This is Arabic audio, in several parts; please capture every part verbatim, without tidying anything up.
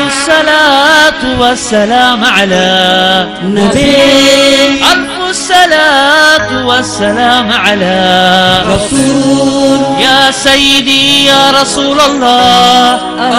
الصلاة والسلام على نبي، ألف الصلاة والسلام على رسول، يا سيدي يا رسول الله،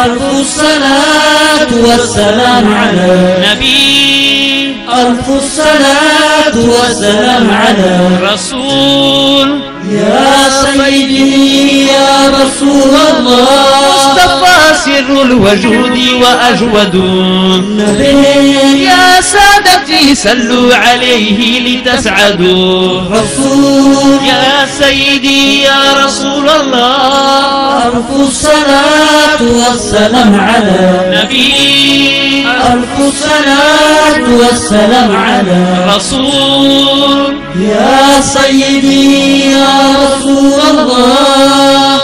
ألف الصلاة والسلام على نبي، ألف الصلاة والسلام على رسول، يا سيدي يا رسول الله، مصطفى سر الوجود وأجود النبي، يا سادتي سلوا عليه لتسعدوا رسول، يا سيدي يا رسول الله، ألف الصلاة والسلام على نبي، ألف الصلاة والسلام على رسول، يا سيدي يا رسول الله،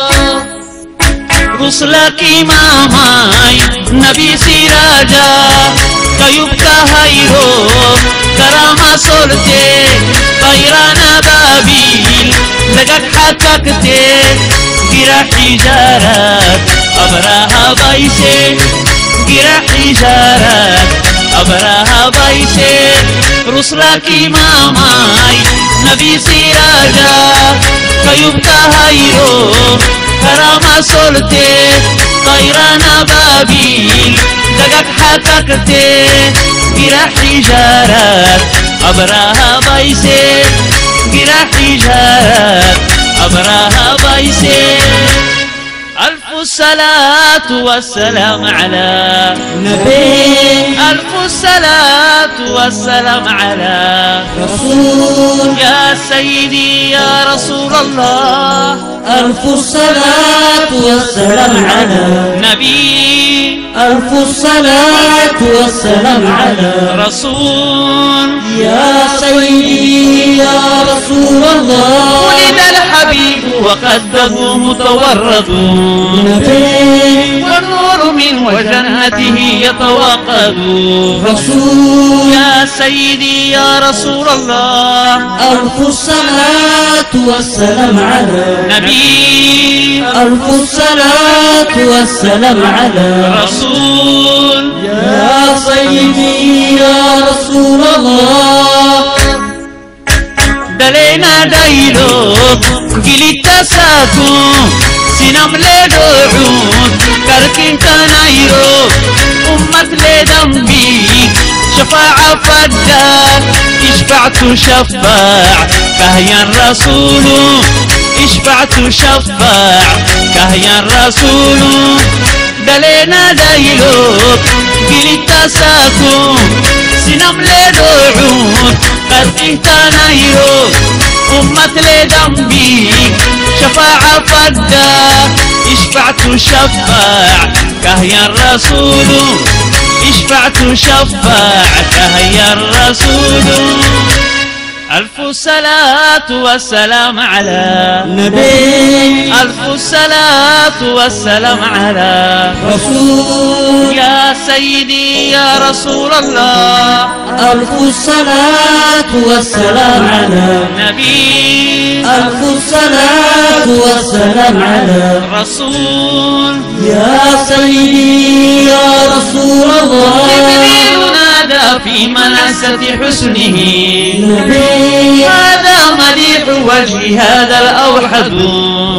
رسلك امام نبی سراجا، قیوب کا ہیرو کرامہ سولتے، غیرانہ بابیل لگت حققتے، گرا حجارت ابراہ بائی سے، گرا حجارت ابراہ بائی سے، رسلک امام نبی سراجا، قیوب کا ہیرو کرامہ سولتے، غیرانہ بابیل لگت حققتے، گرا حجارت ابراہ بائی سے، گرا حجارت ابراہ بائی سے، الف الصلاة والسلام على نبي، الف الصلاة والسلام على رسول، يا سيدي يا رسول الله، الف الصلاة والسلام على نبي، الف الصلاة والسلام على رسول، يا سيدي يا رسول الله، ولد الحبيب وقده متورط نبي، والنور من وجنته يتوقد رسول، يا سيدي يا رسول الله، ألف الصلاة والسلام على نبي، ألف الصلاة والسلام على رسول، يا سيدي يا رسول الله، دلنا دايلو قلت ساتو سنم لے دوڑون کر کے تنائیرو، امت لے دمبی شفاع فدار، اشفع تشفع کہیا الرسول، اشفع تشفع کہیا الرسول، دلنا دايلو قلت ساتو سنم لے دوڑون کر کے تنائیرو، امت لے دمبی شفاعة فدار، اشفع تشفع كهيا الرسول، اشفع تشفع كهيا الرسول، ألف الصلاة والسلام على نبي، ألف الصلاة والسلام على رسول، يا سيدي يا رسول الله، ألف الصلاة والسلام على نبي، ألف الصلاة والسلام على رسول، يا سيدي يا رسول الله، في مناسة حسنه نبي، هذا مليح وجه هذا الأوحد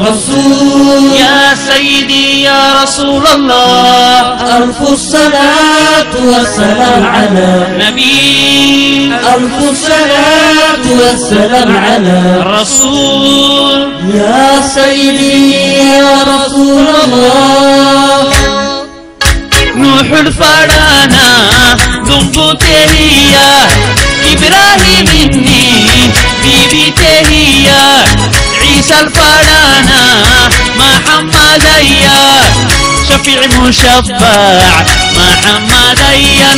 رسول، يا سيدي يا رسول الله، ألف الصلاة والسلام على نبي، ألف الصلاة والسلام على رسول، يا سيدي يا رسول الله، نوح الفرانا دمبو تهيا، إبراهيم ابني بيبي تهيا، عيسى الفرانا محمد أيا، شفيع مشفع محمد أيا،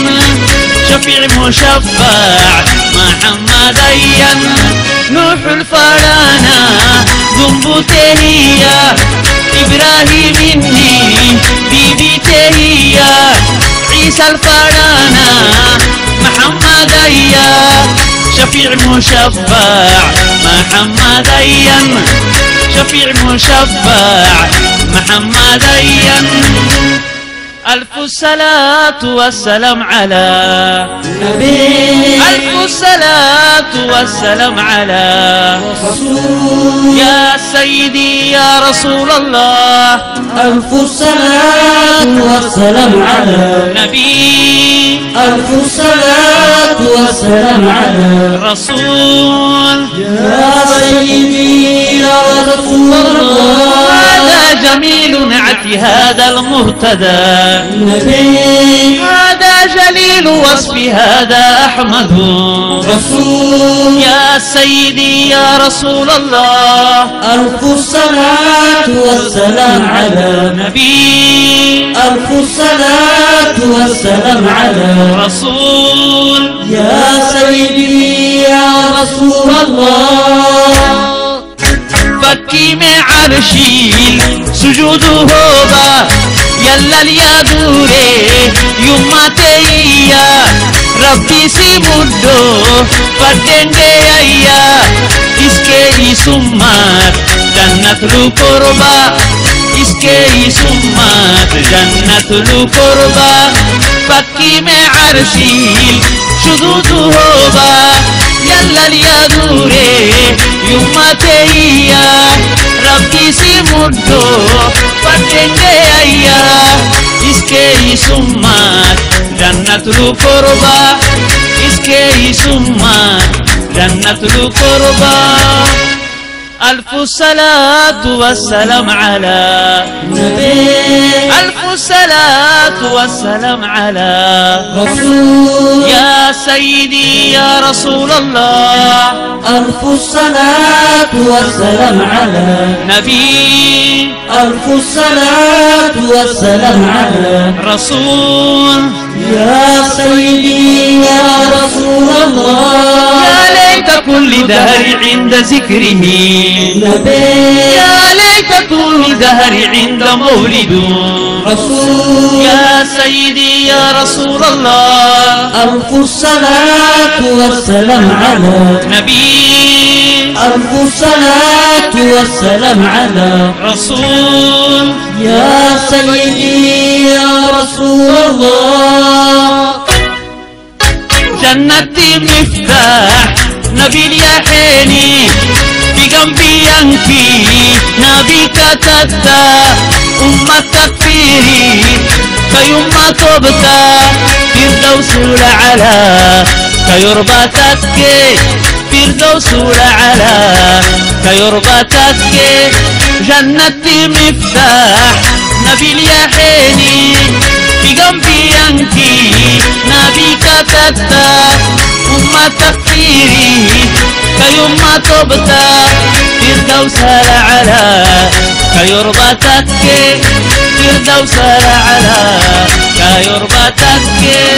شفيع مشفع محمد أيا، نوح الفرانا دمبو تهيا، إبراهيم ابني بيبي تهيا، عيسى الفرانا محمد أيا، شفيع مشفع محمد أيا، شفيع مشفع محمد أيا. ألف الصلاة والسلام على نبي، ألف الصلاة والسلام على رسول، يا سيدي يا رسول الله، ألف الصلاة والسلام على نبي، ألف الصلاة والسلام على رسول، يا سيدي يا رسول الله. هذا جميل نعت هذا المهتدى نبي، هذا جليل وصف هذا أحمد رسول، يا سيدي يا رسول الله، ألف الصلاة والسلام على نبي، ألف الصلاة والسلام على رسول، يا سيدي يا رسول الله. فكي میں عرشی سجود ہوگا یلل یا دورے یمات ایا ربی سی مدو پڑھیں گے ایا اس کے ہی سمات جنت لو قربا، اس کے ہی سمات جنت لو قربا. فکی میں عرشی سجود ہوگا یلل یا دورے یمات ایا ربی سی مدو پڑھیں گے ایا اس کے ہی سمات جنت لو قربا، اس کے ہی سمات جنت لو قربا. ألف الصلاة والسلام على نبي، ألف الصلاة والسلام على رسول، يا سيدي يا رسول الله، ألف الصلاة والسلام على نبي، ألف الصلاة والسلام على رسول، يا سيدي يا رسول الله. يا ليت كل دهر عند ذكره نبي، يا ليت كل دهر عند مولد رسول، يا سيدي يا رسول الله، ألف الصلاة والسلام على نبي، ألف الصلاة والسلام على رسول، يا سيدي يا رسول الله. جنة مفتاح نبي اليقيني بجنبي ينكي نبيك تبتا أمتك فيه كيما تبتا فردوس الأعلى كيربى تبكي، فردوس الأعلى كيربى تبكي. جنة مفتاح نبي اليقيني بجنبي ينكي نبيك تبتا أمتك فيه كيما تبتا فردوس الأعلى كيربى تبكي، فردوس الأعلى كيربى تبكي.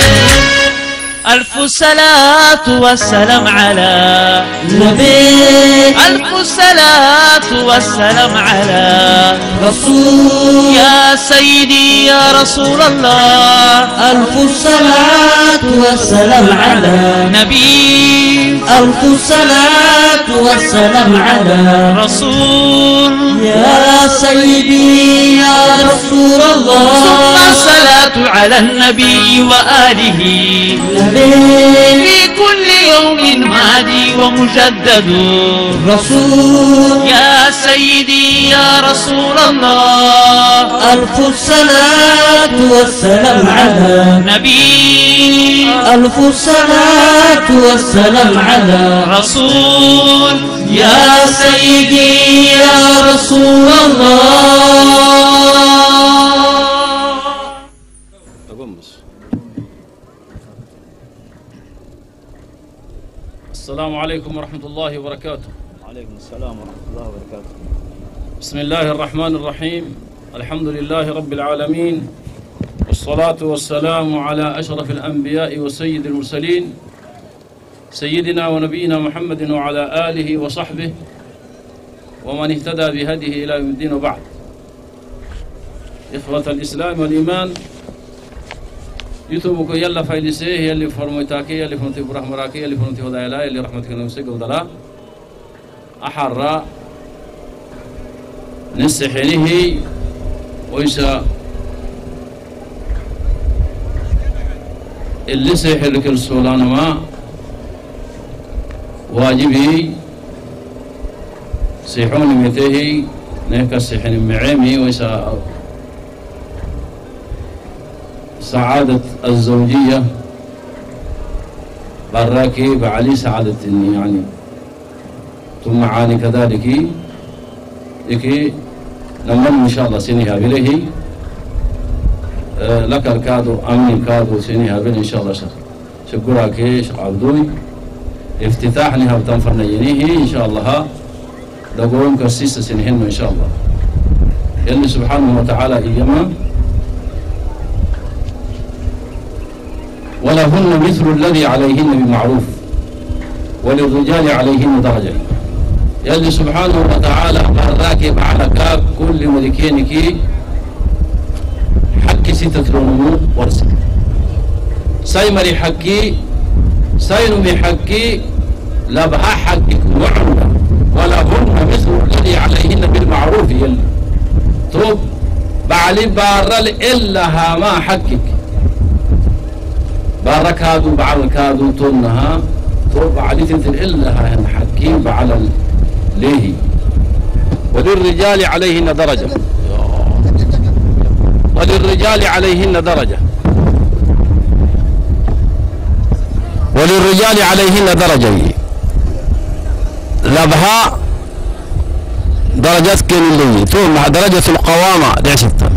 ألف الصلاة والسلام على نبي، ألف الصلاة والسلام على رسول، يا سيدي يا رسول الله، ألف الصلاة والسلام على نبي، ألف الصلاة والسلام على رسول، يا سيدي يا رسول الله. ثم الصلاة على النبي وآله في كل يوم ماضي ومجدد رسول، يا سيدي يا رسول الله، ألف الصلاة والسلام على نبي، ألف الصلاة والسلام على رسول، يا سيدي يا رسول الله. السلام عليكم ورحمة الله وبركاته. وعليكم السلام ورحمة الله وبركاته. بسم الله الرحمن الرحيم، الحمد لله رب العالمين، والصلاة والسلام على أشرف الأنبياء وسيد المرسلين، سيدنا ونبينا محمد وعلى آله وصحبه ومن اهتدى بهديه إلى يوم الدين، وبعد. إخوة الإسلام والإيمان، یوتیوب کو یلا فائلی سے یلی فرمویتا کے یلی فرمتی برحم را کے یلی فرمتی ہدای اللہ یلی رحمت کے نام سے گودلا احر را نسحنی ہی ویسا اللي سيحل كل سولان ما واجبي سيحون متهي نهك سيحن معيمي ويسا سعادة الزوجية براكي بعلي سعادة يعني ثم عاني كذلك إكي لما إن شاء الله سنها بليه لك الكادو أمين كادو سنها بل إن شاء الله شكرا كيش عبدوي افتتاح نها بتنفرنا ينيه إن شاء الله لقوم كسيسة سنهن إن شاء الله يلي سبحانه وتعالى إيما ولهن مثل الذي عليهن بمعروف وللرجال عليهن درجة يلي سبحانه وتعالى راكب على كاب كل ملكينك حكي ستة نمو ورسل سايمري حكي ساينمي حكي لا بها حكي وعلا ولا هم مثل الذي عليهن بالمعروف يلي طب بعلي بارل إلا ما حكك باركادو بعركادو طنها طب علي تنتل إلا هم حكي بعلى ليه وللرجال عليهن درجة وللرجال عليهن درجة وللرجال عليهن درجة لبها درجات كلية ثم مع درجة القوامة دعشتها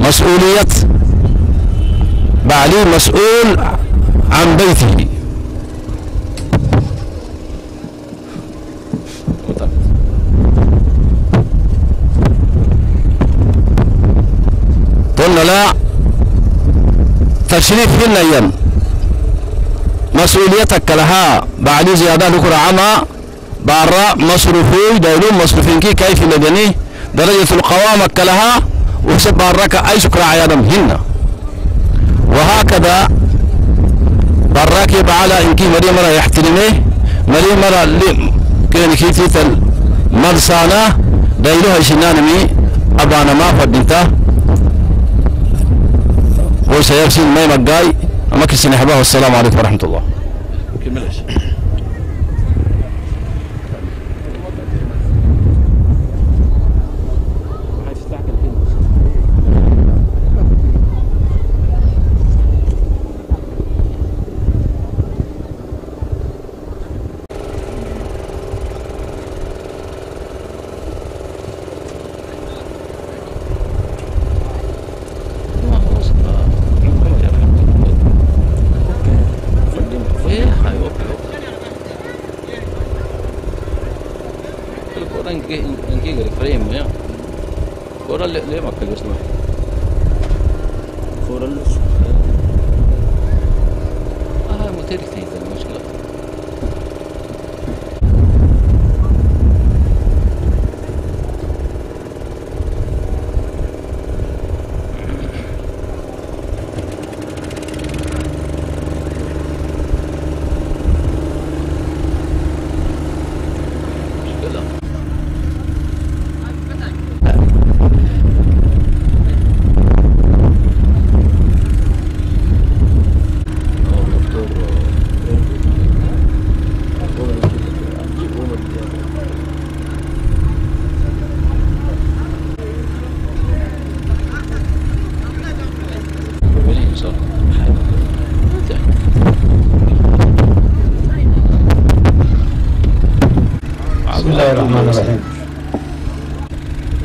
مسؤولية بعليه مسؤول عن بيته لا تشريف هنا ايام مسؤوليتك لها بعد زيادة ذكر عما برا مصروفي دولهم مصروفين كي كيف مدني درجة القوامك لها وسب برك اي شكر عيادم هن وهكذا براكب على انكي مريم مرة يحترمه مريم مرة اللي كان كيتيت المرسانة دولها شنانمي ابانا ما فدنته وسيرسل ميم الجاي اماكن سنحبها والسلام عليكم ورحمه الله.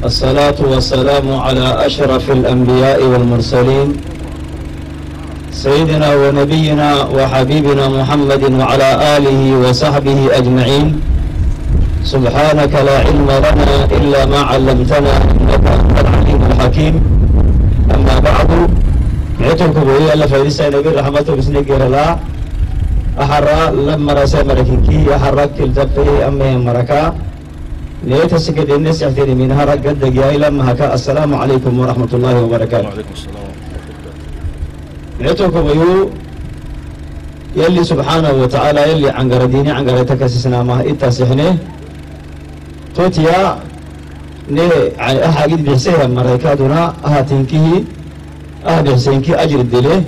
الصلاة والسلام على أشرف الأنبياء والمرسلين سيدنا ونبينا وحبيبنا محمد وعلى آله وصحبه أجمعين. سبحانك لا علم لنا إلا ما علمتنا إنك أنت العليم الحكيم. أما بعد عتركم وهي ألا فارسة نبي رحمته بسنك الله أحرى لما رسى مركنكي أحرى كالتبقي أمي مركا ليت السكت الناس يعتني منها رقد دقيقة لما هكا السلام عليكم ورحمة الله وبركاته. وعليكم السلام ورحمة الله وبركاته. يلي سبحانه وتعالى يلي عنقر ديني عنقر تكسسنا ما إتاسحنه توتيا ني يعني أحا قد بحسيها مريكاتنا أها تنكيه أها بحسينكي أجر الدليه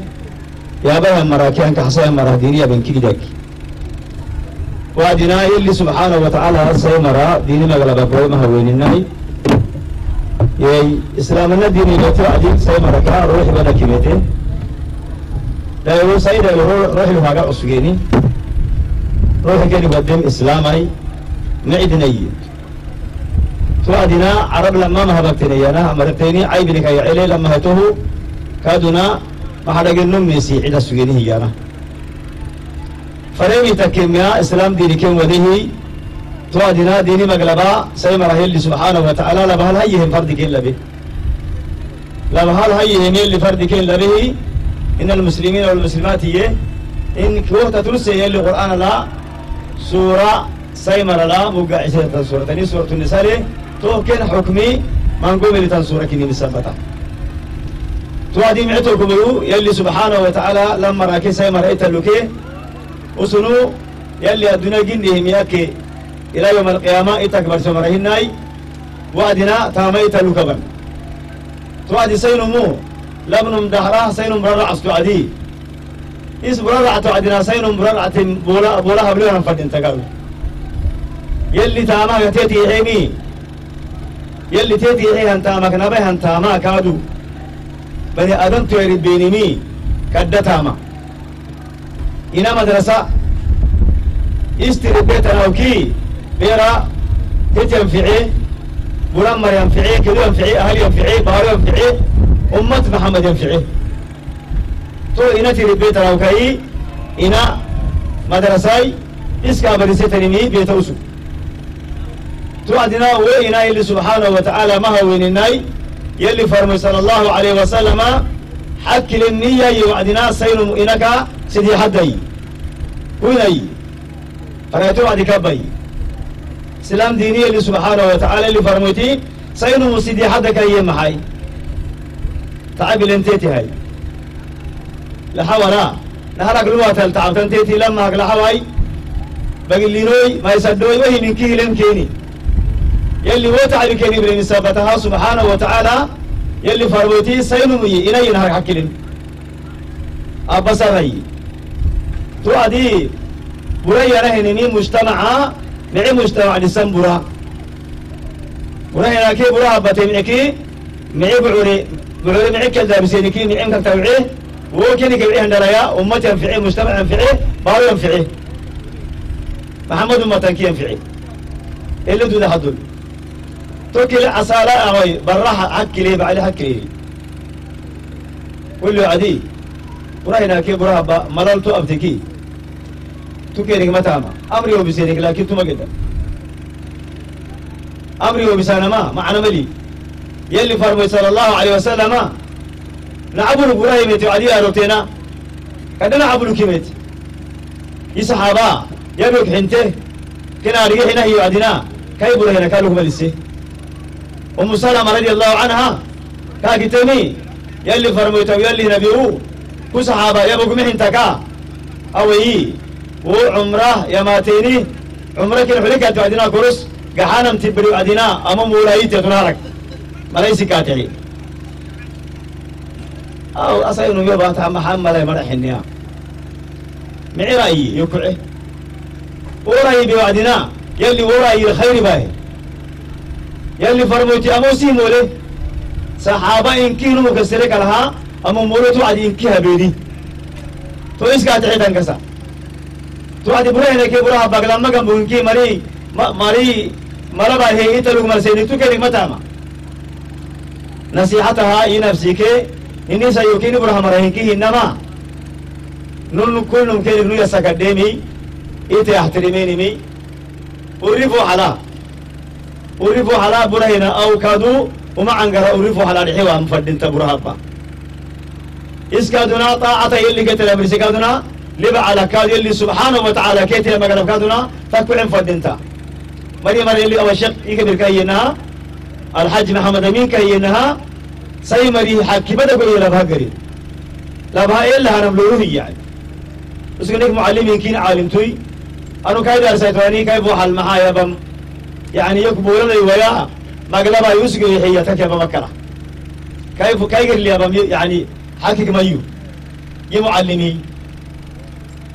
يابا مراكيان كحصايا مرادينية بين كيدك وعدنا اللي سبحانه وتعالى هالصي مرا ديننا غلبا بويمها وينيناي يي إسلامنا ديني يتوى عدين سي مراكا روح بنا كيمتين لا يقول سيدة روح الهاقا أسوكيني روح كيني بدين إسلامي نعيدني توعدنا عرب لما ما هبكتني أنا أمرتني عيب لك يا علي لما هتوه كادنا ما حدا قال نمني سي عدا سجينه يانا فريمي تكيميا اسلام ديني كم وديه توادنا ديني مقلبا سيما راهي اللي سبحانه وتعالى لا بهال هيهم فرد كين لبي لا بهال هيهم اللي فرد كين لبي ان المسلمين والمسلمات يه ان كوحتا ترسي اللي قرآن لا سورة سيما لا موقع عشرة سورة تاني سورة النساء تو كين حكمي منقوم لتان سورة كيني مسافتا توادي معتوكم يلي سبحانه وتعالى لما راكي سايما رأيت اللوكي وسنو يلي الدنيا جنهم ياكي إلى يوم القيامة إتكبر سمرهناي وادنا تاميت اللوكبا توادي سينو مو لبنم دهراه سينو مررعص توادي إس مررع توادنا سينو مررعة بولا بولاها بلوها نفدن تقالوا يلي تاما تيتي عيمي يلي تيتي عيها انتامك نبيها انتاماك هادو بني آدم تويرد بينيمي كدتاما إنا مدرسة استردت أوكي بيرا تتنفعي مرمر ينفعي كلو ينفعي أهل ينفعي بارو ينفعي أمة محمد ينفعي تو إنا تردت أوكي إنا مدرسة إسكا برستنمي بيتوسو تو عدنا وإنا اللي سبحانه وتعالى ما هو وينيناي يلي فرمي صلى الله عليه وسلم حكي للنية يوعدنا سينو مؤنك سيدي حدي ويني فرأيتو عدي كبي سلام ديني اللي سبحانه وتعالى اللي فرميتي سينو سيدي حدك أيام حي تعب لنتيتي هاي لحوانا نهارك الواتل تعب تنتيتي لما هك لحواي بقل لينوي ما يسدوي وهي من كيه لنكيني يلي وتعب كني برين سبتها سبحانه وتعالى يلي فربوتي سينمي إلي نهار حكيلن أبصري توعدي بريا رهنني مجتمع نعي مجتمع لسان برا بريا كي برا بتي معكي معي بعوري بعوري معي كل دابسيني كي نعي إنك تبعيه وكني كبعيه ندريا أمتي ينفعي مجتمع ينفعي بارو ينفعي محمد أمتي كي ينفعي اللي دون حدول توكل عصا لا أوي براحة عكلي بعلي حكلي كله عدي ورهنا كي برابا مللتو أبتكي توكيرك ما تاما أمري وبسيرك لكن تو ما قدر أمري وبسانا ما معنا ملي يلي فرمي صلى الله عليه وسلم نعبر براهيمتي وعدي أروتينا كده نعبر كيمت يسحابا يبيك حنته كنا رجعنا هي وعدنا كي برهنا كالوه ملسي أم سلمة رضي الله عنها كاكتمي يلي فرميتو يلي نبيو كصحابة يا بقمح انتكا أوي وعمره يا ماتيني عمرك الحلقة وعدنا كرس قحانا متبري وعدنا أمام ولايتي تنارك ما ليس كاتعي أو أصينو يبا تعم حملا يمرحني معي رأيي يكعي ورأيي بوعدنا يلي ورأيي الخير باهي يلي فرموتي أموسي مولي صحابة إنكي نمو كسرك لها أمو مولي توعد إنكي هبيدي تو إسكا تعيدان كسا توعد برهنة كي براها باقلما قمبو إنكي مري مري مربا هي إتلو مرسيني تو كلمة تاما نصيحتها إي نفسي كي إني سيوكيني براها مرهنكي إنما نلو كل نمكن نلو يساكديمي إتي احترميني مي ورفو على أوريفو على برهنا أو كادو وما عنقر أوريفو على الحوى مفدين تبرهابا إس كادونا طاعة يلي قتل أمريسي كادونا لبع على كاد يلي سبحانه وتعالى كيتل مقلب كادونا تكوين مفدين تا مريم يلي أو شق يكبر كينها الحج محمد أمين كينها سي مريه حكي بدا قولي لبها قريب لبها إلا هنبلوه يعني اسكنك معلمين كين عالم توي أنو كايدار سيطواني كايبوح المحايا بم يعني يقبلون الولاء مقلبا يوسق يحيتك يا بمكرة كيف كيف اللي يعني حقق ما يو یہ معلمی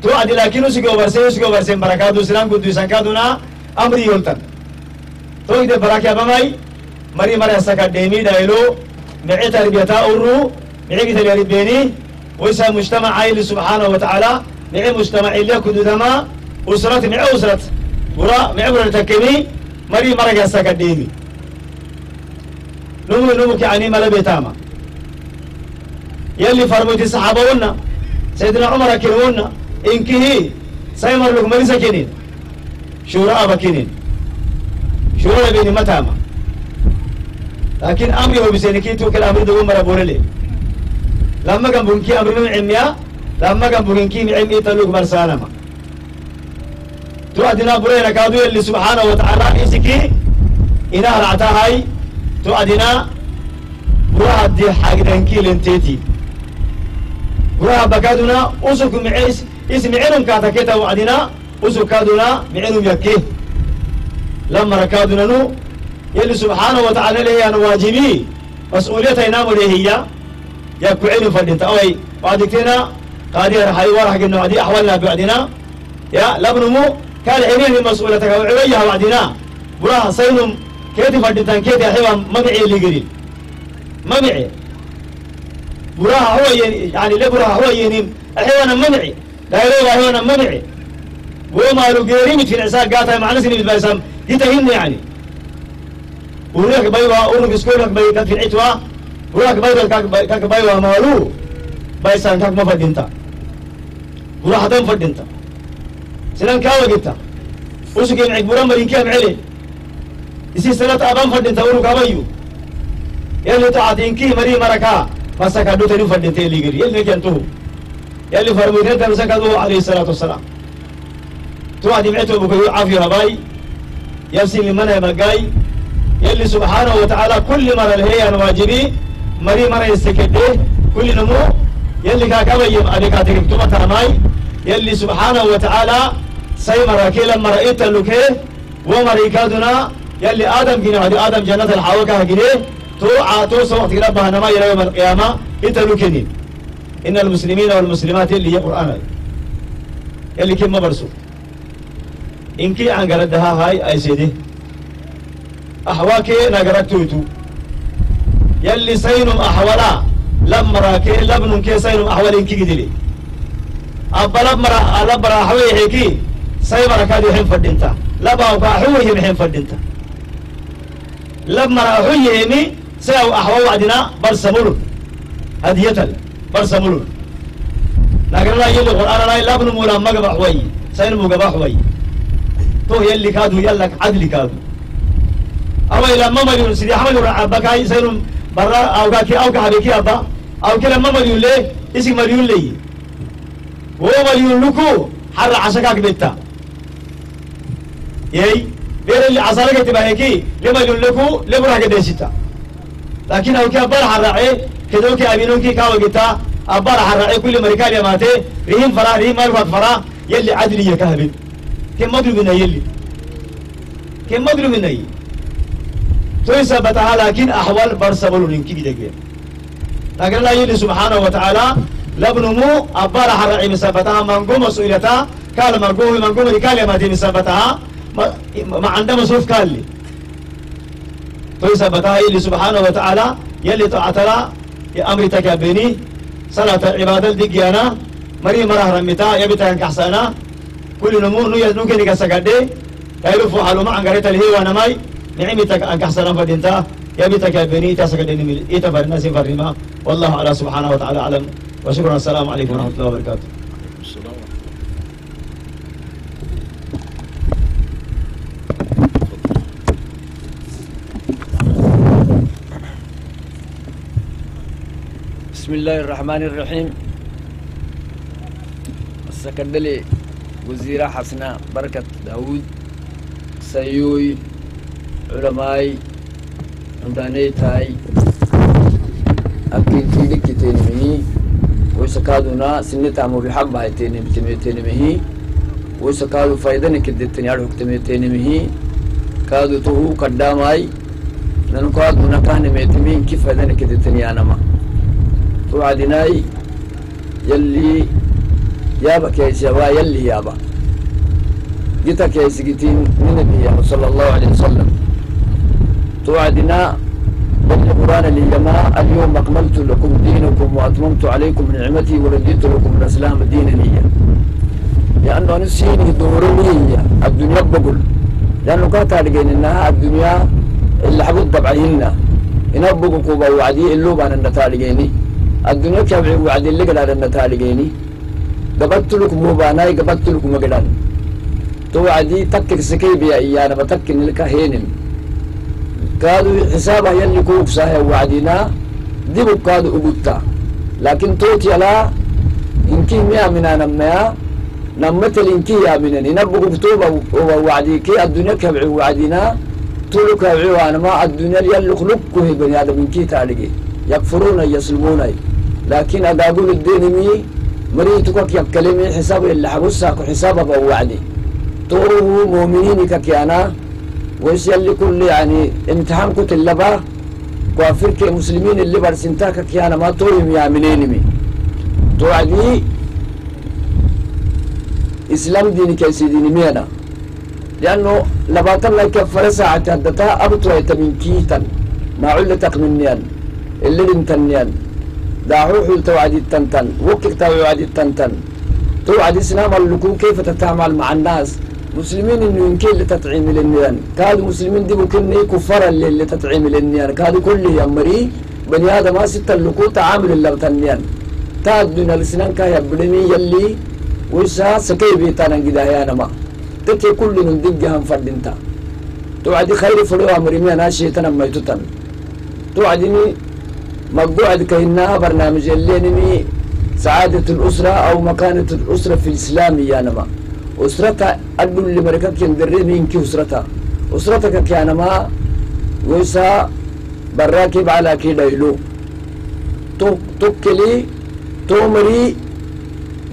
تو عدل اکینو سکو برسے سکو برسے برکاتو اسلام کو دوسان کا دونا امری یولتن تو یہ برکہ بمائی مری مری سکا دینی دایلو نعت ربیتا اورو نعت ربینی ویسا مجتمع عائل سبحانه وتعالى نعم مجتمع الیک دما اسرت نعم اسرت ورا معبر تکمی مری مری سکا دینی نمو نمو کعنی مل بیتاما يلي فرموتي صحابونا سيدنا عمر كيرونا انكي سيمر لكم من سكنين شوراء بكنين شوراء بين متاما لكن امره بسينكي توكل امر دوم مرابور لي لما كان بنكي امر من عميا لما كان بنكي من عميا تلوك مرسالما توعدنا برينا كادو اللي سبحانه وتعالى يسكي انا رعتا هاي توعدنا براد دي حاجة انكي لنتيتي ورا بقادنا أسركم عيس اسم عينهم كاتكيتا وعدنا أسر كادنا معينهم يكيه لما ركادنا نو يلي سبحانه وتعالى لي أنا واجبي مسؤوليتي يناموا لي هي يكو عينهم فردين تأوي وعدكتنا قادر حي ورحك إنه عدي أحوالنا بعدنا يا لابنمو كان عينيهم مسؤولتك وعبيها وعدنا ورا صينهم كيتي فردين كيتي حيوان مبعي اللي قريب مبعي براها هو يعني لا براها هو ينيم أحيانا منعي لا يروى أحيانا منعي وما لو قريمت في العساق قاتها مع نسني بالباسم يتهمني يعني وراك بيوها أولوك سكولك بيوها في العتوى وراك بيوها كاك بيوها مالوه بيسان كاك ما فدنتا وراها تم فدنتا سنان كاوة قتا وسوك يمعك برام مرينكيب عليه يسي سنة أبام فدنتا أولوك أبيو يلي تعطينكي مري مركا فسكا دوتا نفردت اللي غير يلي كنتو يلي فرميتن تمسكا دو عليه الصلاه والسلام تو ادي بعتو بكو عافيه باي يفسي من منها مقاي يلي سبحانه وتعالى كل مره الهي واجبي مري مره يسكده كل نمو يلي كاكاوي ادي كاتك تمتا ماي يلي سبحانه وتعالى سي مره كي لما رايت لكه ومريكادنا يلي ادم جنا ادي ادم جنات الحواكه جنيه تو عاتو سوقت ربها نما يرى يوم القيامة انت لكني إن المسلمين والمسلمات اللي هي قرآن اللي كم برسو إنكي عن قردها هاي أي سيدي أحواكي نقردتوتو يلي سينم أحوالا لما راكي لبنم كي سينم أحوالي إنكي قدلي أبا لبرا أحوالي حيكي سيبرا كادو حين فردنتا لبا وكاحوه حين فردنتا لما راحوه يمي ساو أحوال وعدنا برسمولو هديتل برسمولو لكن لا يلي القرآن لا يلي لابن مولا مقبع حوي سينمو قبع حوي تو يلي كادو يلك عدل كادو أو لما مليون سيدي حملوا عباكاي سينم برا أو كاكي أو كحبكي أبا أو كي لما مليون ليه اسي مليون ليه وهو مليون لكو حر عشكاك بيتا يهي بير اللي عصارك تباهيكي لما يقول لكو لبرا قديشتا لكن او كي ابار حرعي كدوكي امينوكي كاو قتا ابار حرعي كل مريكال يا ماتي ريهم فرا ريهم مرفق فرا يلي عدلي يكهبت كم مدلو منها يلي كم مدلو منها يلي تويسا بتاها لكن احوال برسبولو لنكي بدك لكن الله يلي سبحانه وتعالى لابنمو ابار حرعي مسافتها منقو مسؤولتا كال منقو منقو مريكال يا ماتي مسافتها ما عندما صوف قال لي فيثبتها يلي سبحانه وتعالى يلي تعترى امرتك يا بني صلاه العباده دقيانا مري مره رميتها يبتها كحسانا كل نمو نوكي كسكدي يلفوا حلو ما انقريت الهي وانا ماي نعمتك ان كحسانا فدنتا يبتك يا بني تسكدني ايتبر الناس فرما والله على سبحانه وتعالى اعلم وشكرا. السلام عليكم ورحمه الله وبركاته. بسم الله الرحمن الرحيم. السكندلي وزيرة حسناء بركة داود سيوي علماء عمداني تاي أكيد تيدك تينمهي ويسكادونا سنة عمو بحق باي تينمهي ويسكادو فايدة نكد التنيار حكتمه تينمهي كادو توهو قداماي لأنه كادو نكاهن ميتمين كيف فايدة نكد التنيار نما توعدناي يلي يابا كيس يابا يلي يابا جيتا كيس جيتين من النبي صلى الله عليه وسلم توعدنا بالقرآن اليما اليوم أكملت لكم دينكم وأتممت عليكم نعمتي ورديت لكم الإسلام دينا ليا لأنه أنا سيني دوروني الدنيا بقول لأنه كانت تارجين إنها الدنيا اللي حبط طبعينا إنها بقول كوبا وعدي اللوب أنا نتارجيني الدنيا كابعي وعدي اللي قال أنا نتارجيني قبضت لكم وباناي قبضت لكم مقلان توعدي تكك سكيبي يا أنا بتكك لك هينم كادوا حسابها يلي كوك ساهي وعدينا ديبو كادوا أبوتا لكن توتي لا إنكي ميا من أنا ميا نمت الإنكي يا منني نبقوا بتوبة ووعديكي الدنيا كبعي وعدينا تولو كبعي وأنا ما الدنيا يلي خلقكو هي بني آدم إنكي تعلقي يكفرون يسلموني لكن أدابون الدين مي مريتكك يكلمي حسابي اللي حبساكو حسابها بوعدي تقولوا مؤمنينك كيانا ويس يلي كل يعني امتحان كنت اللبا كوافرك المسلمين اللي برسنتاك كيانا ما توهم يا منينمي توعدي اسلام دينك يا سيدي مينا لانه لباتن لا يكفر ساعة هدتا ابطو يتمنكيتا ما علتك منيان اللي انتنيان داعوحو توعدي التنتن وكك توعدي التنتن توعدي اسلام اللكو كيف تتعامل مع الناس مسلمين انه يمكن لتطعيم للنيان كادوا مسلمين دي ممكن كفار اللي لتطعيم للنيان كادوا كل يمري بني ادم ما ست اللقو تعامل اللي بتنيان تادنا لسنان كايا بني يلي ويسا سكي بيتانا قدا يا نما تكي كل من دقها مفردنتا توعدي خير فلوها مريمي انا شيتنا ميتوتن توعدني مقعد كهنها برنامج اللي نمي سعادة الاسرة او مكانة الاسرة في الاسلام يا نما أسرتها أدل اللي مركبك يندري منك أسرتها أسرتك كان ما ويسا براكب على كده يلو توكلي تومري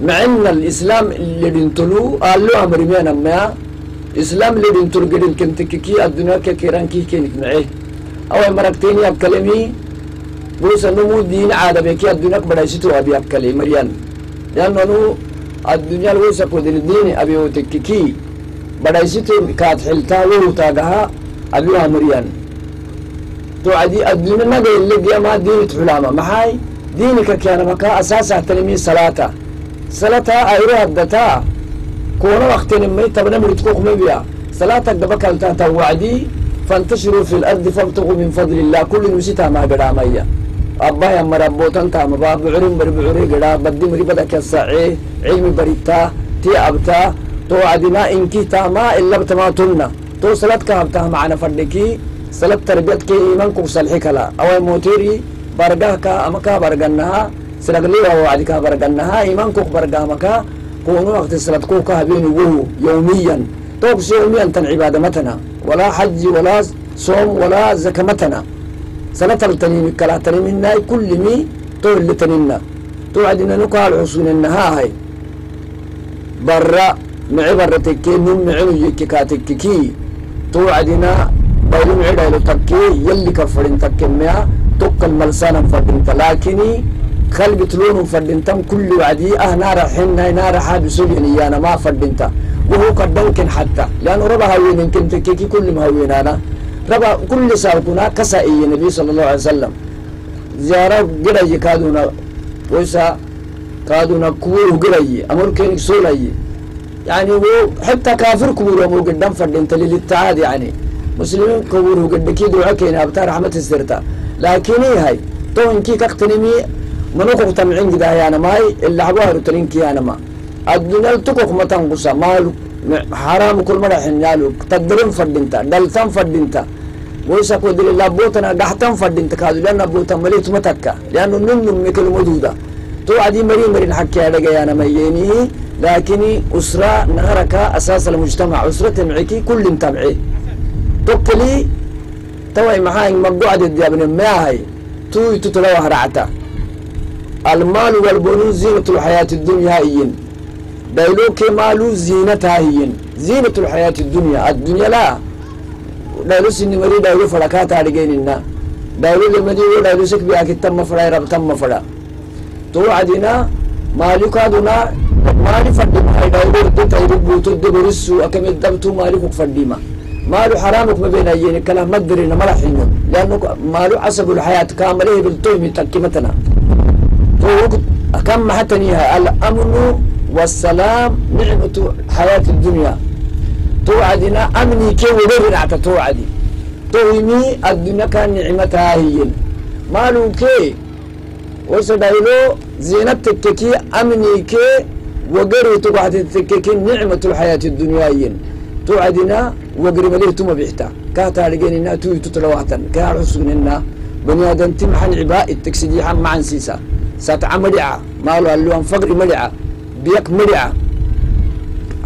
معنا الإسلام اللي بنتلو قال له أمري مين أميا إسلام اللي بنتلو قدم كنتككي الدنيا كيران كي كينك معي أول مركتيني أبكلمي بوسا نمو دين عادة بكي الدنيا كبرايشتو أبي أبكلي مريان لأنه يعني الدنيا الوسا كودين الدين أبي وتككي برايشتو كات حلتا ووتاقها أبيها مريان توعدي الدنيا نجي اللي قيامها دين تحلامة محاي دينك كان مكا أساسها تلمي صلاة صلاة أيروها الدتا كونا وقت نمي تبنا مرتكوك مبيا صلاة الدبكة انتهت وعدي فانتشروا في الأرض فابتغوا من فضل الله كل نسيتها مع برامية أبا يا مربوطان تام باب عرم بربعري قدا بدي مري بدك الساعي علمي بريتا تي أبتا تو عدنا إنكي تاما إلا بتماتلنا تو صلاتك أبتها معنا فردكي صلاة تربيتك إيمانكم صلحك لا أو موتيري برقاك أمكا برقنها سلقلي ووعدك برقنها إيمانكم برقامكا كونوا وقت صلاتكوك هبين وهو يوميا توقس يوميا تن عبادمتنا ولا حج ولا صوم ولا زكمتنا سنتر تنين كلا تنين ناي كل مي طول لتنينا توعدنا نقال عصون النهاي برا مع برتك نم معوجك كاتك كي توعدنا بيلم عدا لتكي يلي كفرن تكميا تق الملسان فردن لكني خلق تلون فردن تم كل وعدي اه نار حنا نار حابسوني انا ما فردنتا وهو قد ممكن حتى لانه ربها وين يمكن تكي كل ما هو انا ربا كل ساكونا كسا اي النبي صلى الله عليه وسلم زيارة قرأي كادونا ويسا كادونا كبور قرأي امر كينك سولي يعني هو حتى كافر كبور امر قدام فردين تلي للتعاد يعني مسلمين كبور قد كيدو عكين ابتا رحمة السرطة لكن اي هاي تو انكي كاقتنمي منوكو تمعين قدا يانا ماي اللي حبوهر تلينكي يانا ما الدنيا التقوك متنقصة مالو حرام كل مرة حنيالو تقدرين فردينتا دلتان فردينتا ويسا كودر الله بوتنا دحتان فردينتا كادو لأن بوتا مليت متكا لأنه نمنم مكل مدودة تو عدي مري مري الحكي على جيانا مييني لكن أسرة نهرك أساس المجتمع أسرة معكي كل متابعي توكلي توعي معاي مقعد الديابن ماهي توي تتلوه رعتا المال والبنون زينة الحياة الدنيا إين دايلو كمالو زينتها هين زينة الحياة الدنيا الدنيا لا دايلو سني مري دايلو فلكاتها لجيننا دايلو لمدي دايلو سكبياك تم فلا رب تم فلا توعدنا مالكا دونا مالي فديم هاي دايبور دي تايبور بوتود دي برسو أكم الدبتو مالكو فديما مالو حرامك ما بين أيين كلام مقدرين ما راح ينون لأنه مالو عصب الحياة كامله بالتومي تكيمتنا فوقت أكم حتنيها الأمن والسلام نعمة حياة الدنيا توعدنا أمني كي ودرن عتا توعدي توهمي الدنيا كان نعمتها هي مالو كي وسدايلو زينتك كي أمني كي وقري تبعتك كي نعمة الحياة الدنيا هي توعدنا وقري مليه توما بيحتا كاتا لقينا توي تتلواتا كاعرسوننا بني آدم تمحن عبائد تكسدي حم معن سيسا ساتعا ملعا مالو اللوان فقري ملعا بيك ملعا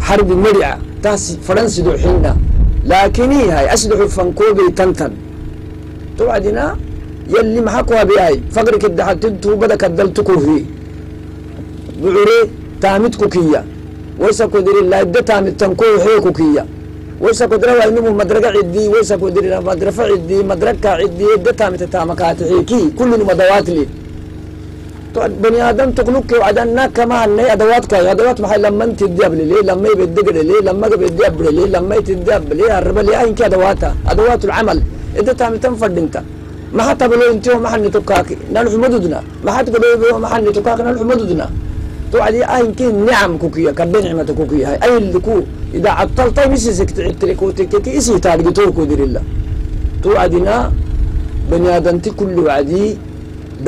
حرب ملعا تاسي فرنسي دو حينا لكن هاي أسلحوا فانكوبي تنتن توعدنا يلي محاكوها بيهاي فقرك الدحتدتو بدك الدلتكو فيه بعري تامتكو كيا ويسا قدر الله ده تامت تنكو حيكو كيا ويسا قدر الله إنه مدرقة عدي ويسا قدر الله مدرفة عدي مدركة عدي ده تامت تامكات حيكي كل المدوات لي بني آدم تقلوك وعدنا كما هني أدواتك أدوات محل لما أنت تدياب لي لما يبدق لي لما يبدق لي لما يتدياب لي الربا لي أين كأدواتها أدوات العمل إذا تامت تنفرد أنت ما حتى بلو انتو ما حن تكاكي نلوح مددنا ما حتى بلو ما حن تكاكي نلوح مددنا توعدي آه يمكن نعم كوكية كبين نعمة كوكية هاي أي اللي كو إذا عطلت ميسي سكت عبتلك وتكتي إسي تالي توكو دير الله توعدنا بني آدم كل وعدي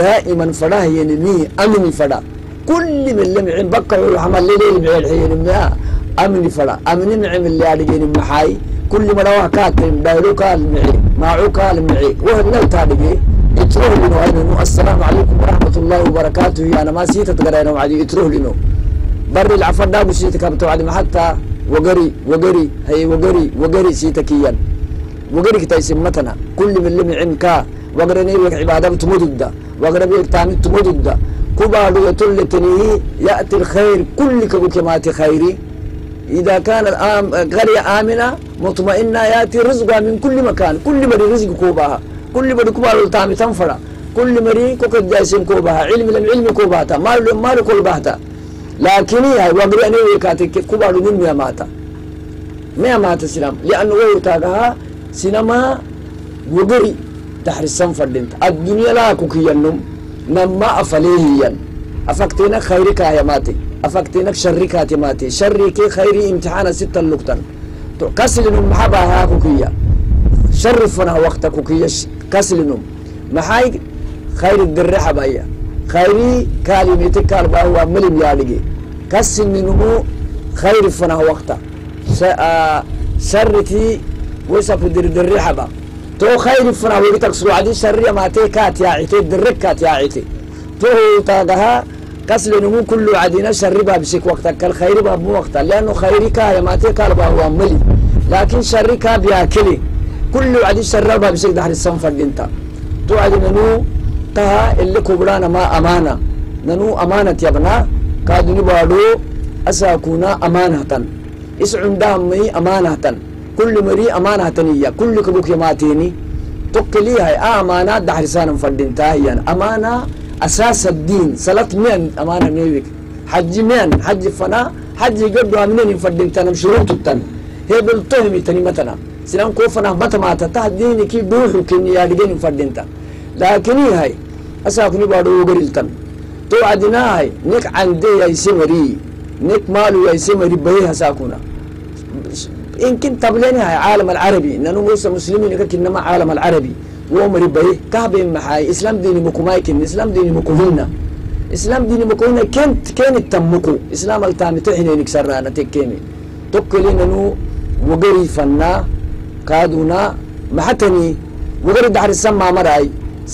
دائما فراه ينمي أمني فراه كل من لمعين بكر وحمل ليلي لمعين حين منها أمني فراه أمني نعم اللي عالجين محاي كل مروه كاتم دايروكا المعين معوك المعين وهل لو تالي اتروه لنو هينو السلام عليكم ورحمة الله وبركاته أنا ما سيت تقرأنا وعدي اتروه لنو بر العفر دابو سيتك بتوعدي حتى وقري وقري هي وقري وقري سيتكيا وقري كتايسمتنا كل من لمعين كا وقرني لك عبادة تمدد وقربي لك تاني تمدد كبار يطلتني يأتي الخير كل كبكمات خيري إذا كان القرية آمنة مطمئنة يأتي رزقها من كل مكان كل من رزق كوباها كل من كبار تامي تنفرا كل مري كوكب جايسين كوباها علم لم علم كوباتا مال مال كوباتا لكن هي وقرني وكاتك كبار من مياماتا مياماتا سلام لأنه ويتاقها سينما وقري تحري السنفر لنت الدنيا لا كوكيا نم نما أفليهيا أفكتينك خيرك يا ماتي أفكتينك شرك يا ماتي شرك خيري امتحان ستة اللقطة كسل نم محبها كوكيا شرفنا وقت كوكيا كسل نم محاي خير الدر حبايا خيري كلمتك كالبا هو ملم يالجي كسل نمو خير فنا وقت شرتي ويسا بدر در حبا تو خير فرا وقتك سو عدي شر ما تيكات يا عتي دركات يا عتي تو تاغها كسل نمو كل عدينا شر بابسك وقتك الخير باب مو وقت لانه خيرك يا ما تيكال باب ملي لكن شرك بياكلي كل عدي شر بابسك دحر السنفر انت تو عدنا نو تا اللي كبرانا ما امانه ننو امانه يا بنا كادني بادو اساكونا امانه اس عندامي امانه كل مري أمانة تنية كل كبوك يماتيني تقليها أمانة دحرسان فردنتها يعني أمانة أساس الدين صلاة مين أمانة نيوك حج مين حج فنا حج قبلها منين فردنتنا مشروط التن هي بالتهمي تنمتنا سلام كوفنا متماتا تهديني كي بروحو كني يالدين فردنتا لكن هاي أساكني بارو قريلتن توعدنا هاي نك عندي يا سمري نك مالو يا سمري بيها ساكونا إن كنت تبلينها عالم العربي إنه موسى مسلمين لكن إنما عالم العربي ومري به كهبي محاي إسلام ديني مكومايكن إسلام ديني مكوهنا إسلام ديني مكوهنا كنت كانت تمكو إسلام التامي تحني نكسرانا تكيني تقلين إنه وقري فنا كادونا محتني وقري دحر السماء مراي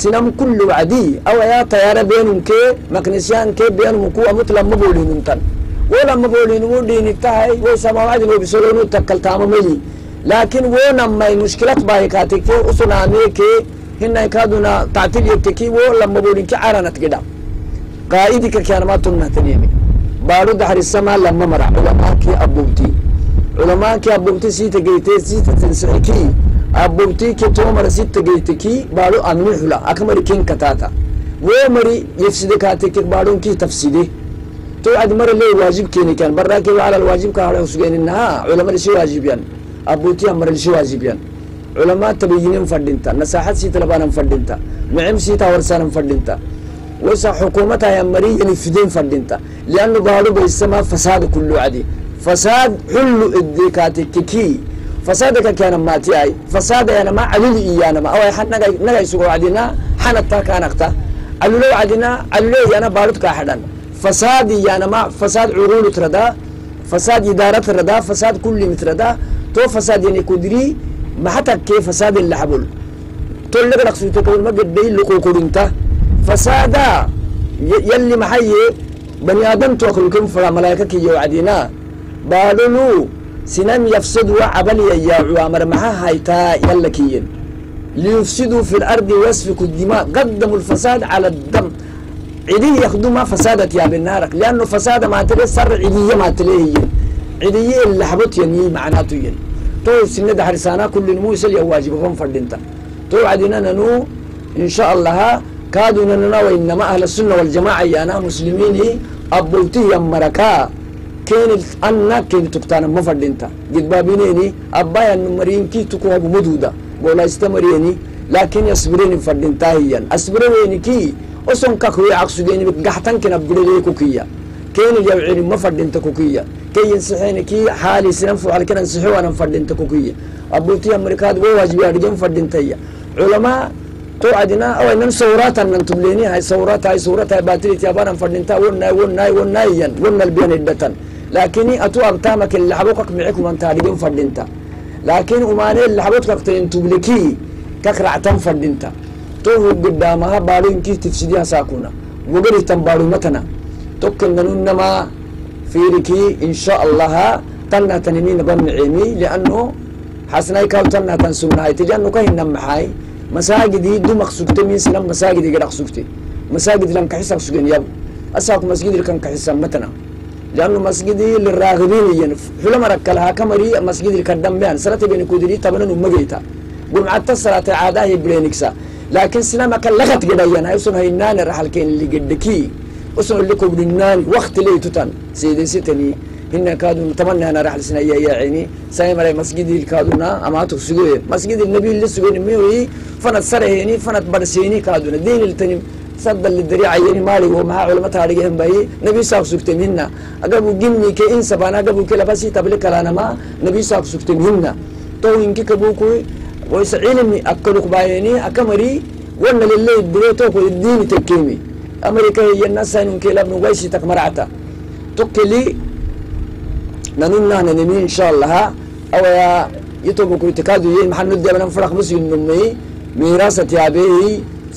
سنم كل عدي أو يا طيارة بينهم كي مكنسيان كي بينهم كو أمتلا مبولين انتن ولما بولين ودين التهي وسما واحد لو بيسولونو تكل تمامي لكن ولما المشكله بايكاتك وصنا امريكي هنا يكادونا تعطيل يتكي ولما بولين كعرنت كده قائدك كان ما تنتني بارو دحر السما لما مر علماك ابوتي علماك ابوتي سي تجيتي سي تنسكي ابوتي كي تومر سي تجيتكي بارو امنحلا اكمل كين كتاتا ومري يفسدكاتك بارو كي تفسيدي توعد مرة اللي واجب كيني كان مرة كي على الواجب كان على وسجين إنها علماء شو واجب يعني أبوتي أمر شو واجب يعني علماء تبيينهم فردينتا نصاحت سي طلبانهم فردينتا نعم سي تورسانهم فردينتا وسا حكومتها يا مري يعني فدين فردينتا لأنه قالوا بالسماء فساد كله عادي فساد حلو إدكاتك كي فسادك كان ماتي أي فساد أنا ما عللي إيانا ما أو حنا نجا نجا يسوق عدينا حنا تاك أنا قتا عللو عدينا عللو أنا بارد كأحدنا فساد يعني ما فساد عروض تردا فساد إدارة تردا فساد كل متردا تو فساد يعني كدري ما حتى كيف فساد اللي حبل تو اللي قلق سويته كل ما قد بيل لقو كورنتا فسادا يلي محيي بني آدم توكل كم فلا ملاك كي يوعدنا بالولو سنم يفسدوا عبلي يا عمر معها هيتا يلا كين ليفسدوا في الأرض ويسفكوا الدماء قدموا الفساد على الدم عدي ياخذوا ما فسادت يا بالنارك لانه فساد ما تلي سر عديه ما تلي عديه اللي حبت يعني معناته يعني تو سند حرسانا كل الموسل يا واجبهم فردنت تو عدنا ننو ان شاء الله كادوا ننو وانما اهل السنه والجماعه يا انا مسلمين ابوتي يا مركا كين انك كين تقتان ما فردنت جد بابيني ابايا نمرين كي تكون ابو مدوده ولا استمريني لكن يصبرين فردنت هيا اصبريني كي وسون كاكوي عقسدين بقحتن كنا بقولي كوكية كين الجوعين ما فردين تكوكية كين سحين كي حالي سنفوا على كنا سحوا أنا فردين تكوكية أبوتي أمريكا دو واجبي أرجم فردين تيا علماء توعدنا أو إنهم صورات أن نتبليني هاي صورات هاي صورات هاي باتري تيابان فردين تا وناي وناي وناي ين ون البيان البتن لكني أتو أبتامك اللي حبوقك معكم أن تعرفين فردين تا لكن أماني اللي حبوقك تنتبلكي كقرعتن فردين تا تو قدامها بالو يمكن تفسديها ساكونا وقري تنبالو متنا توكلنا ننما فيركي إن شاء الله تنا تنمين بمعيمي لأنه حسناي كاو تنا تنسوناي تجانو كهنا محاي مساجدي دو مقصوكتي من سلام مساجدي قد أقصوكتي مساجدي لم كحسا قصوكين يب أساكو مسجدي لكم كحسا متنا لأنه مسجدي للراغبين ينف حلما ركالها كمري مسجدي لكدام بيان سراتي بين كودري تبنن ومجيتا ومعتا سراتي عادا يبلينكسا لكن سلامة كان لغت قديا أنا يسون هاي النان راح الكين اللي قدكي يسون اللي كوب النان وقت لي تتن سيدي ستني هن كادوا نتمنى أنا راح لسنا يا عيني سايم على مسجدي الكادونا أماتو سجوي مسجد النبي اللي سجوي ميوي فنت سرهيني فنت برسيني كادونا دين التنم صد اللي دري عيني مالي ومها علماء تاريخهم باي نبي ساق سكتم هنا أجابوا جني كإن سبانا أجابوا كلابسي تبلي كلانا ما نبي ساق سكتم هنا تو إنك كبوكوي ويس علمي أكلوك بايني أكمري ولا لله الدريتوك والدين تكيمي أمريكا هي الناس هنون كلاب نوغيشي تكمرعتا تكلي نننا ننمي إن شاء الله أو يا يتوبكو يتكادو يين محنو دي أبنا فرق بس ينمي ميراسة يابيه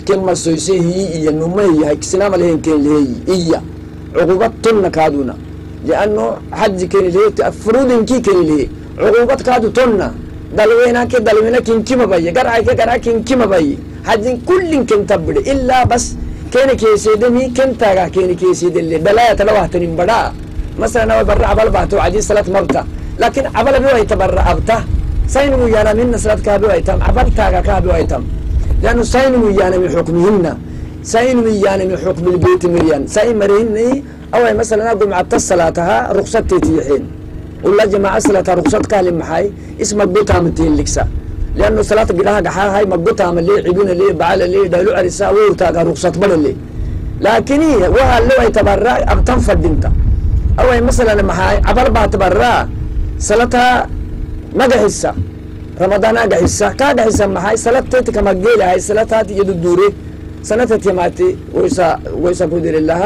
كما السويسي هي ينمي هي كسلام لهين كين لهي إيا عقوبات تن كادونا لأنه حد كين لهي تأفرود كي كين لهي عقوبات كادو تنّا دلوينا كي دلوينا كين كيما باي قرعي كي قرعي كين كيما باي حدين كل كين تبدي إلا بس كين كي سيدني كين تاقا كين كي سيدني دلايا تلوه تنين بدا مثلا نوى برا عبال باتو عجيز صلاة مرتا لكن عبال بيوه يتبرا أبتا سين ويانا من صلاة كابيوه يتم عبال تاقا كابيوه يتم لأنه سين ويانا من حكمهن سين ويانا من حكم البيت مريان سين مريهن أو مثلا أقوم عبتا صلاتها رخصة تيتيحين والله جماعة صلاة رخصت كالم محاي اسمك بوتها من تين لكسا لأنه صلاة قلها قحاها هاي مقبوتها من ليه عدون ليه بعال ليه دايلو عرسا ويرتاقها رخصت بل ليه لكن هي وها اللوه يتبرع أبتن فردينتا أوهي مثلا محاي عبربها تبرع صلاتها مقحسة رمضان أقحسة كاقحسة محاي صلاة تيتك مقيلة هاي صلاة هاتي يدو الدوري صلاة تيماتي ويسا ويسا قدر الله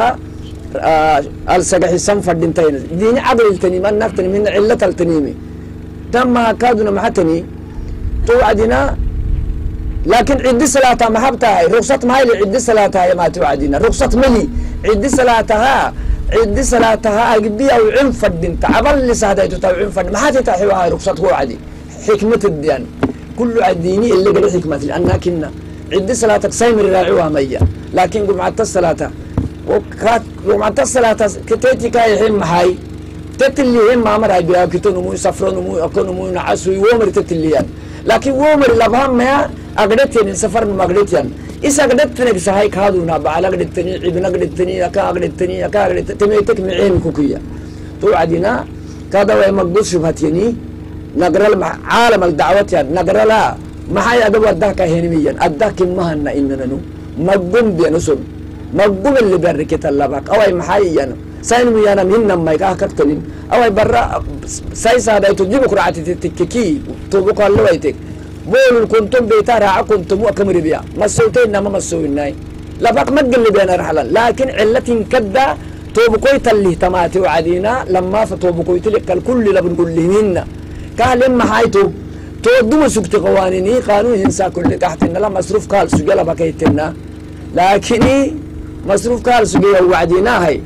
السجح السم فردينتين دين عبر التنيم أنك تنمين علة التنيمي تم كادنا محتني توعدنا لكن عد صلاة محبتها رخصة ما هي لعد صلاتها يا ما توعدنا رخصة ملي عد صلاتها عد صلاتها أجدي أو عم فردينت عبر اللي سهدت توعم فرد ما هتي تحوها رخصة هو عادي حكمة الدين كل عديني اللي قال حكمة لأنها كنا عد صلاتك سيمر راعوها مية لكن قم عدت صلاتها وكات ومعت الصلاة كتاتي كاي هم هاي تتلي هم عمر هاي بيا كتونو مو سفرونو مو أكونو مو نعسو يومر تتليان لكن يومر لبهم ما أقدتين السفر ما أقدتين إسأقدتني بسهاي كادونا بعلقدتني عبنقدتني أكاقدتني أكاقدتني تميتك معين كوكية توعدنا كذا وهي مقبول شبهتيني نقرأ عالم الدعوات نقرأ لا ما هي أدوات ذاك هنميا أداك مهنا إننا نو مقبول بينسون مقبول اللي بركت الله بك أوي محييا سين ويانا مهنا ما يكاكك تلين أوي برا سيسا ده تجيب قرعة تتككي تبوك الله ويتك بول كنتم بيتارا كنتم وكمري بيا ما سوتين ما مسويناي لا بق مد اللي بين رحلا لكن علة كدا توبكويت اللي تماتي وعدينا لما فتوبكويت لك الكل لبن كلهن قال لما حيتو تودو سكت قوانيني قانون انسى كل تحتنا لا مصروف قال سجل بكيتنا لكن مصروف قال سجل وعدينا هي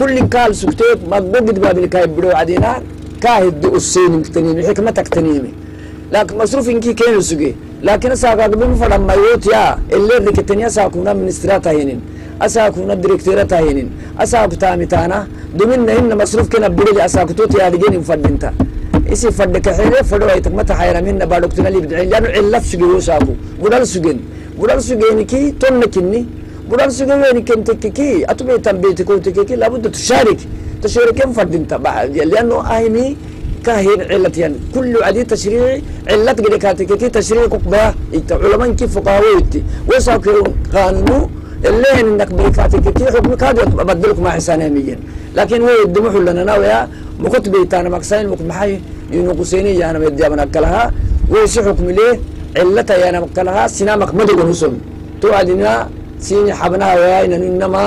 كل قال سكتيت ما بقد باب اللي كاي برو وعدينا كاهد السين تنين حكمتك تنيمي لكن مصروف إنكي كين سجى لكن ساقا قبل فلما يوت يا اللي ركتني ساقونا من استراتهينين أساقونا دريكتيراتهينين أساق تامتانا دمنا إن مصروف كنا بدل أساق توت يا لجين مفدنتا إيش فدك حلو فلو يتك متى حيرا منا بالوقتنا اللي بدعين لأنه علف سجى وساقو بدل سجين بدل سجين كي تمكنني بدل سجين كي تككي أتبي تنبيتك وتككي لابد تشارك تشارك مفدنتا بعد لأنه أهمي كاهين علتين كل عديد تشريع علت قد كاتكتي تشريع كبه علماء كيف فقاويتي وساكرون قانون اللي انك بكاتكتي حكمك هذا بدلك مع حساناميا لكن هو الدموع لنا ناويا مكتبيت انا مكسين مكمحي ينقصيني انا بدي بنكلها ويش حكم ليه علتها انا مكلها سنامك مدد الرسم توعدنا سين حبناها وياي انما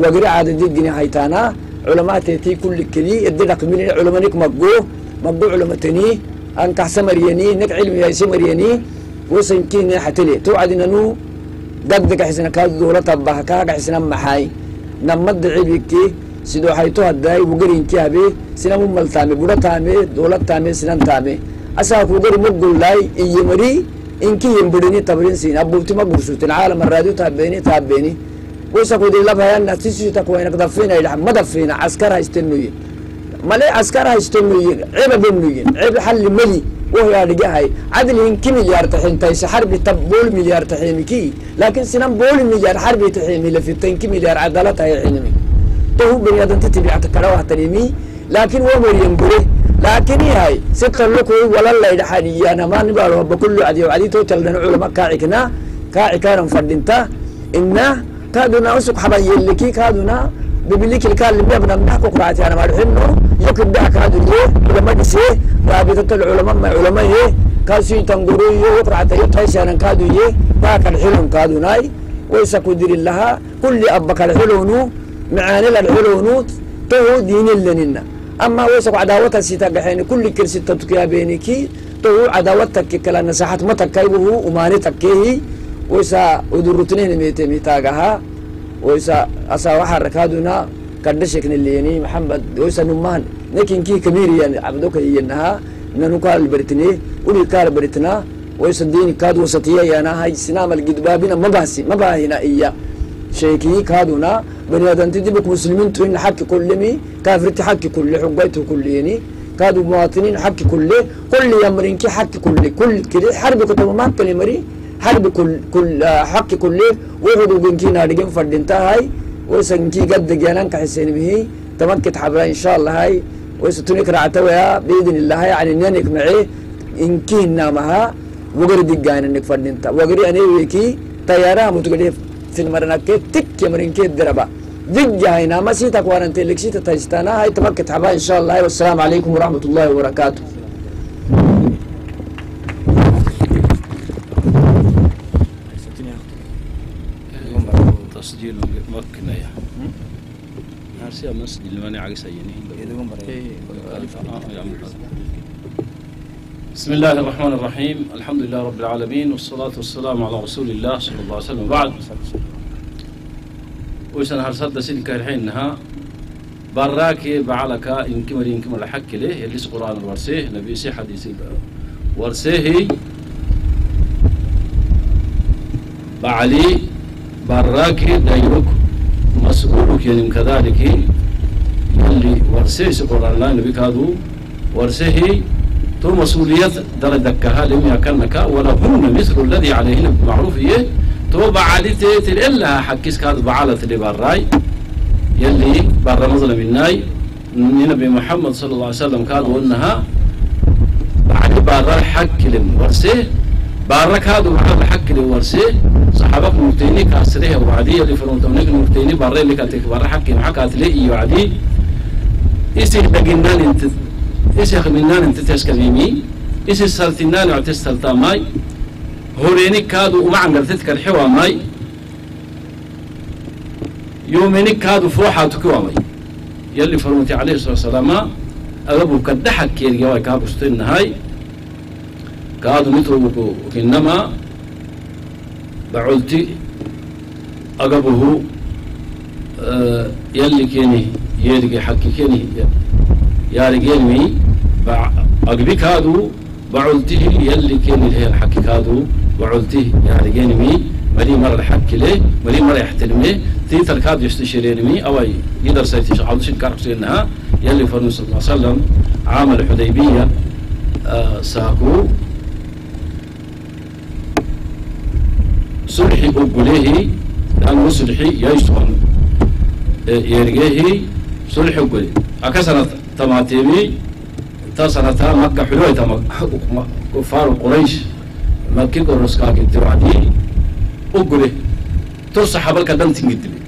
وقري عاد جدني هيتانا علماء تي كل كلي ادلك من علماءك مقوه مبدوع لمتني أنك حسمرياني نك علمي يا سمرياني وسنكين حتلي توعد إنه قدك حسنا كذا ولا طبها كذا حسنا محاي نمد علبكي سدوا حيتها داي وقرين كابي سنا ممل تامي بولا تامي دولة تامي سنا تامي أساك وقري مقول لاي يمري إنكي يمبرني تبرين سين أبوتي ما بوسوت العالم الراديو تابيني تابيني وساك ودي الله بيان نتيجة تكوينك دفينا إلى ما دفينا عسكر هيستنوي مالي عسكر هيستمرين عيب بمليين عيب حل ملي وهي رجاهي عدل يمكن مليار تحين تايس حرب تبول مليار تحين كي لكن سنان بول مليار حرب تحين اللي في التنكي مليار عدالات هي علمي تو بني ادم تتبع تكراوها تنمي لكن هو مريم بري لكن هي ستر لكو ولا لا الى حالي انا ما نبغى رب كله عدي وعدي توتل لنا علماء كاعكنا كاعكنا مفردنتا انه كادونا اسق حبايل اللي كي كادونا ببليك الكال اللي بنا بنحكوا قراتي انا ما انه يكتب ذاك هذا اليوم لما نسيه رابطة العلماء مع علماء كاسي تنقروي وقرعة يطيش أنا كادو يه باك الحلم كادو ناي ويسكو دير لها كل أبك الحلونو معاني الحلونو تو دين لنا أما ويسكو عداوة الستاق حين كل كرسي تتكيا بينكي تو عداوتك كلا نساحات متكيبه ومانتك هي ويسا ودرتنين ميتي ميتاقها ويسا أساوح الركادونا كدشكن اللي يعني محمد ويسا نمان لكن كي كبير يعني عبدوك ينها ننو قال بريتني ولي قال بريتنا ويسا ديني كاد وسطية يعني هاي سنام القدبابنا مباسي مباهنا إياه شيكي كادونا بني هذا انت دبك مسلمين تهين حكي كلمي كافر تحكي كل حقيته كل يعني كادوا مواطنين حكي كل كل يمرين كي حكي كل كل كده حرب كتب ما كلمري حرب كل كل حكي كل ويهدوا بنكينا رجيم فردنتا هاي ويسنكي قد جانانك حسين بهي تمكت حبلا إن شاء الله هاي ويستونك رعتوها بإذن الله هاي يعني نانك معي إنكي نامها وقري دقانا إنك فردنتا وقري أني ويكي طيارة متقليف في المرنكي تك يمرنكي الدربة دقا هاي ناما سيتك وارنتي لك سيتا تايستانا هاي تمكت حبلا إن شاء الله هاي والسلام عليكم ورحمة الله وبركاته. تسجيل مكنا يا هرسي أما سجل ماني عقس بسم الله الرحمن الرحيم الحمد لله رب العالمين والصلاة والسلام على رسول الله صلى الله عليه وسلم بعد ويسن هرسد سلك الحينها براكي بعلك يمكن يمكن الحك له اللي قرآن ورسيه نبي سي حديث ورسيه بعلي براكي دايوك مسؤولك يلم كذلك يلي ورسيه سقر الله نبيك هذو ورسيه تو مسؤولية دردكها لم يكنك ولا هن مثل الذي عليهن بالمعروف إيه تو تو بعادتي تلقلها حكيس كاد بعالة تلي براي يلي برا مظلم الناي النبي محمد صلى الله عليه وسلم كاد وانها بعد برا الحك للمورسي برا كاد وبعد الحك للمورسي صحابك مبتيني كاسريه وعدي اللي فرون تمنيك مبتيني برا اللي كاتك برا حكي وحكات لي وعدي إيش تجنان انت إيش خمنان انت تسكريمي إيش سلطنان وعتس سلطاماي هورينك كادو وما عم تذكر حوا ماي يومينك كادو فوحة تكوا ماي يلي فرمتي عليه الصلاة والسلام أبو كدحك كير جواي كابو ستين هاي كادو نتربو وكنما بعولتي أقبوه أه يلي كيني يلقي حكي كيني يلقي يلمي أقبي كادو بعولته يلي كيني هي الحكي كادو وعلته يعني جانمي ملي مرة حكي له ملي مرة يحترمه تيتر كاد يستشيرني أو أي يقدر سيتش عبد الشيء كاركسي إنها يلي فرنسا صلى الله عليه وسلم عام الحديبية آه ساقو صلحي أقوله لأنه صلحي يجتمع يرجيه صلحي أقوله أكسرت تماتيمي تصرتها مكة حلوة تمك كفار قريش مكي كورسكاك انت وعدي اقوله ترسى حبالك دم تنجدلي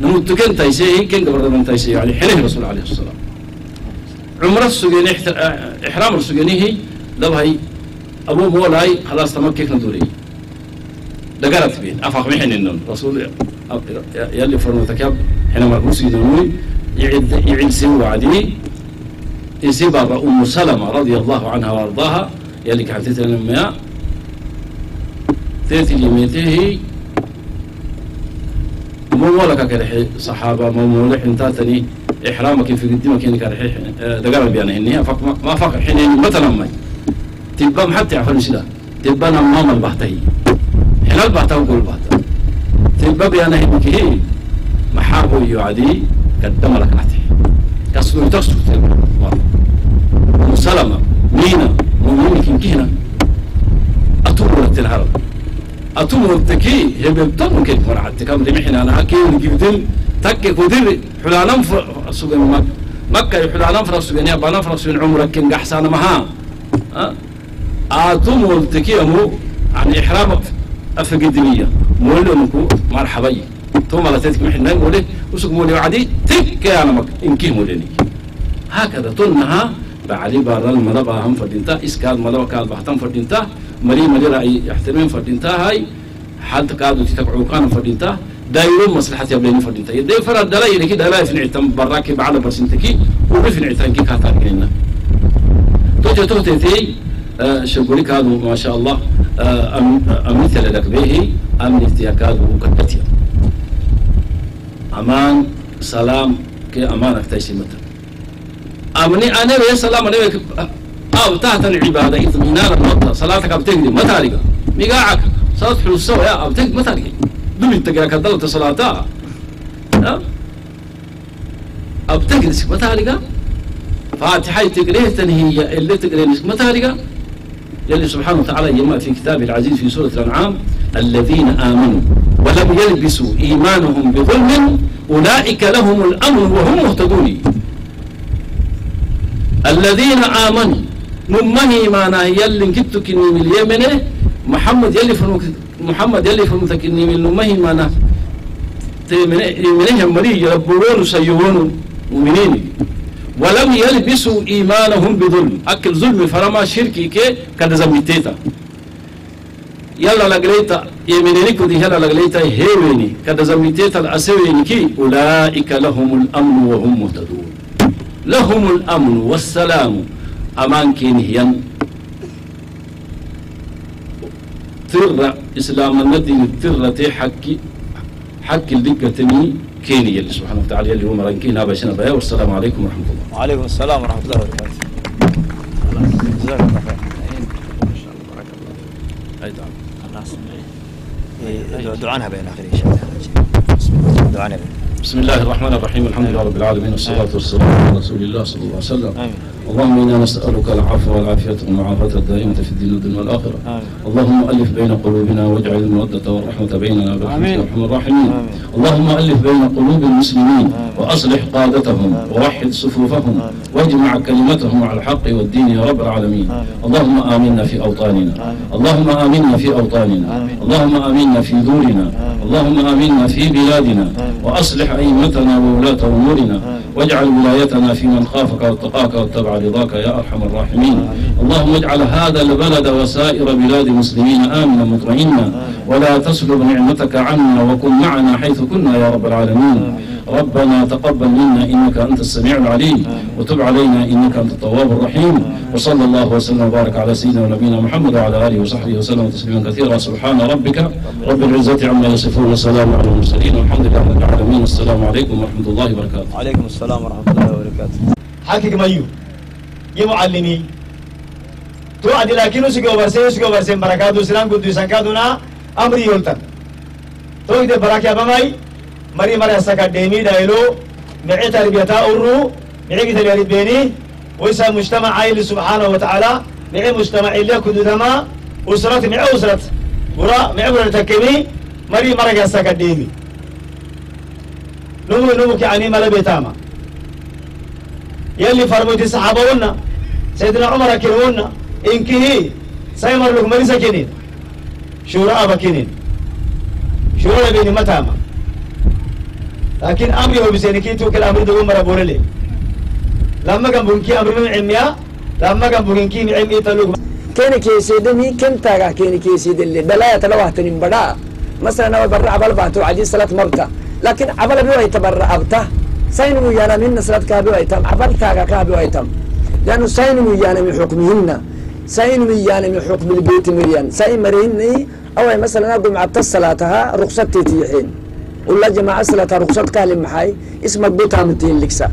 نموت كنت ايسيه كنت برضا من تايسيه يعني حليه رسول عليه الصلاة عمره السجيني احرام السجينيه لبهي ابو مولاي خلاص تمكيك ندوري دقالت بين افاق محن النون رسول يلي فرمتك يب حين مرقوسي دنوي يعد يعد سنو عدي يسيب أم سلمة رضي الله عنها وارضاها يلي كانت تتلميا تاتي لميته مولك كرحي صحابة مولح انتاتني إحرامك في قدمك يعني كرحي دقار بيانا هنيا ما فاق حين مثلا ما تبام حتى عفوا سلا تبان أمام البحتهي حين البحته وقول البحته تبا بيانا هنكي محابو يعدي قدم لك نحته كسر تسر سلمة مينا مؤمنك يمكينا أطول التلهرب أطول التكي هي بيبطن كيف مرعت كم رمحنا على هكي ونجيب دل تكك ودل حلالم فرسوجين مكة مكة حلالم فرسوجين يا بنا فرسوجين عمرك كن قحسان مها أطول التكي أمو عن إحرام أفقدمية مولنكو مرحبا ثم لا تتك محنا نقوله وسق مولي وعدي تك أنا مك إنكي مولني هكذا طنها بعلي بارال مربا هم فردينتا إسكال مربا كال بحتم فردينتا مري مري رأي احترام فردينتا هاي حد كادو تتبعو كان فردينتا دايرون مصلحة يبلين فردينتا يدي فرد دلائي لكي دلائي فنعتم براكي بعلى برسنتكي وبفنعتان كي كاتار كينا توجه توتيتي شبولي كادو ما شاء الله أمثل لك به أمن افتياكادو وقدتيا أمان سلام كي أمانك تيسيمتا أمني أنا يا سلام أنا أو تحت العبادة إطمئنان النقطة صلاتك بتجدي ما تاريخ ميقاعك صلاة حلو السوء يا بتجدي ما تاريخ دول التقاك الدولة صلاتها أبتجدي ما تاريخ فاتحة تقريه تنهي اللي تقريه ما تاريخ يلي سبحانه وتعالى يما في كتابه العزيز في سورة الأنعام الذين آمنوا ولم يلبسوا إيمانهم بظلم أولئك لهم الأمن وهم مهتدون الذين آمنوا ممني معنا يلي جبتكني من اليمن محمد يلي فرم محمد يلي فرمتكني من ممني معنا تمنهم مري يربون سيئون مؤمنين ولم يلبسوا إيمانهم بظلم أكل ظلم فرما شركي كي كذا زميتيتا يلا لقليتا يمنينك ودي يلا لقليتا هيمني كذا زميتيتا الأسيرين كي أولئك لهم الأمن وهم مهتدون لهم الأمن والسلام أمان كينهيا ترى إسلام الندين ترى حكي حكي الدقة تمي كيني اللي سبحانه وتعالى اللي هو مرنكينا بشنا بها والسلام عليكم ورحمة الله وعليكم السلام ورحمة الله وبركاته جزاك الله خير إن شاء الله بارك الله فيك أي دعم الله يسمعك دعانا بين آخر إن شاء الله دعانا بين بسم الله الرحمن الرحيم، الحمد لله رب العالمين، والصلاة والسلام على رسول الله صلى الله عليه وسلم. آمين. اللهم إنا نسألك العفو والعافية والمعافاة الدائمة في الدين والآخرة. آمين. اللهم ألف بين قلوبنا واجعل المودة والرحمة بيننا برحمتك يا أرحم الراحمين. آمين. اللهم ألف بين قلوب المسلمين وأصلح قادتهم ووحد صفوفهم واجمع كلمتهم على الحق والدين يا رب العالمين. آمين. اللهم آمنا في أوطاننا. آمين. اللهم آمنا في أوطاننا. آمين. اللهم آمنا في دورنا. آمين. اللهم آمنا في بلادنا. آمين. وأصلح أئمتنا وولاة أمورنا، واجعل ولايتنا في من خافك واتقاك واتبع رضاك يا أرحم الراحمين. اللهم اجعل هذا البلد وسائر بلاد المسلمين آمنا مطمئنا، ولا تسلب نعمتك عنا، وكن معنا حيث كنا يا رب العالمين. ربنا تقبل منا إنك أنت السميع العليم، وتب علينا إنك أنت التواب الرحيم، وصلى الله وسلم وبارك على سيدنا ونبينا محمد وعلى آله وصحبه وسلم تسليما كثيرا. سبحان ربك رب العزة عما يصفون، وسلام على المرسلين، والحمد لله رب العالمين، والسلام عليكم ورحمة الله وبركاته. وعليكم السلام ورحمة الله وبركاته. حقيقة مايو يا معلمي تو عدي لكنه سجوا برسين سجوا برسين بركاته السلام قد يسكتنا أمري يلتن تو إذا بركة بماي مري مري أسكت ديني دايلو معي تربيتها أورو معي تربية بيني ويسا مجتمع عائل سبحانه وتعالى معي مجتمع إليه كدودما أسرة معي أسرة وراء معي ولا تكمي مري مري أسكت ديني نمو نمو كأني ملا بيتاما يلي فرموتي الصحابة قلنا سيدنا عمر كيرونا إنكي سيمر لك مريسا كنين شوراء بكنين شوراء بيني متاما لكن أمري هو بسينكي توك الأمر دوم مرابوري لي لما كان بونكي أمري من عمياء لما كان بونكي من عمياء تلوك كيني كيسي دمي كم تاقع كيني كيسي دلي بلايا تلوهتني مبدا مثلا أنا برع بلبعتو عجيز صلاة مرتا لكن عبلا بيو يتبرع أبته سين ويانا من صلاة كابيو يتم عبلا تاقع كابيو يتم لأنه سين ويانا من حكمهن سين ويانا من حكم البيت مريان سين مريني أو مثلا أقوم عبت الصلاتها رخصتي تيحين والله جماعة صلاة رخصتك لمحاي اسمك بيتها متين لكسا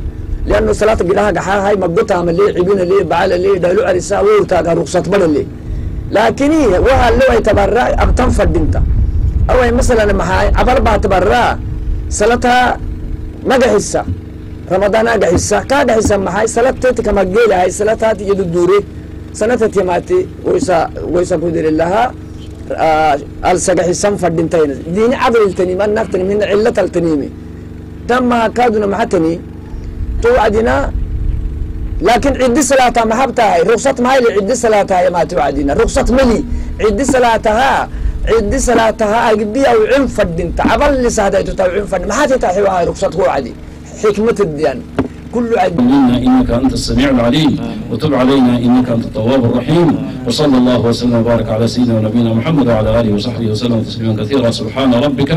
لأنه صلاة قلاها قحاها هاي مقبتها من ليه عبين ليه بعال ليه دايلو عرسا ويرتاقها رخصت بلا ليه لكن هي وها اللي ويتبرع أبتنفد بنتا أو مثلا محاي عبربها تبرع صلاتها ما قحسا رمضان قحسا كا قحسا محاي صلاة تيتك مقيلة هاي صلاتها تيجد الدوري صلاة تيماتي ويسا ويسا قدر الله السجح سنفر بنتين دين عضل التنيم أن نفتني من علة التنيمي تم كادنا محتني توعدنا لكن عدي صلاتها محبتها رخصة ما هي لعدي صلاتها ما توعدنا رخصة ملي عدي صلاتها عدي صلاتها أجبي أو عنفر بنت عبر لسهدة تتو عنفر ما هتتحوها رخصة هو عدي حكمة الدين كل عدل منا إنك أنت السميع العليم وتب علينا إنك أنت التواب الرحيم وصلى الله وسلم وبارك على سيدنا ونبينا محمد وعلى آله وصحبه وسلم تسليما كثيرا. سبحان ربك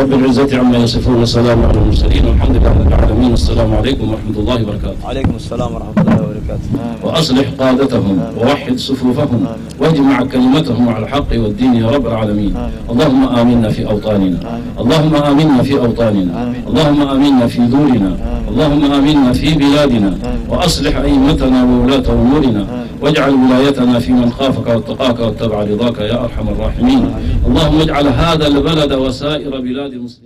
رب العزة عما يصفون، وسلام على المرسلين، والحمد لله رب العالمين، والسلام عليكم ورحمة الله وبركاته. وعليكم السلام ورحمة الله وبركاته. وأصلح قادتهم ووحد صفوفهم واجمع كلمتهم على الحق والدين يا رب العالمين. اللهم آمنا في أوطاننا، اللهم آمنا في أوطاننا، اللهم آمنا في دورنا، اللهم آمنا في بلادنا، وأصلح أئمتنا وولاة أمورنا، واجعل ولايتنا في من خافك واتقاك واتبع رضاك يا أرحم الراحمين. اللهم اجعل هذا البلد وسائر بلاد المسلمين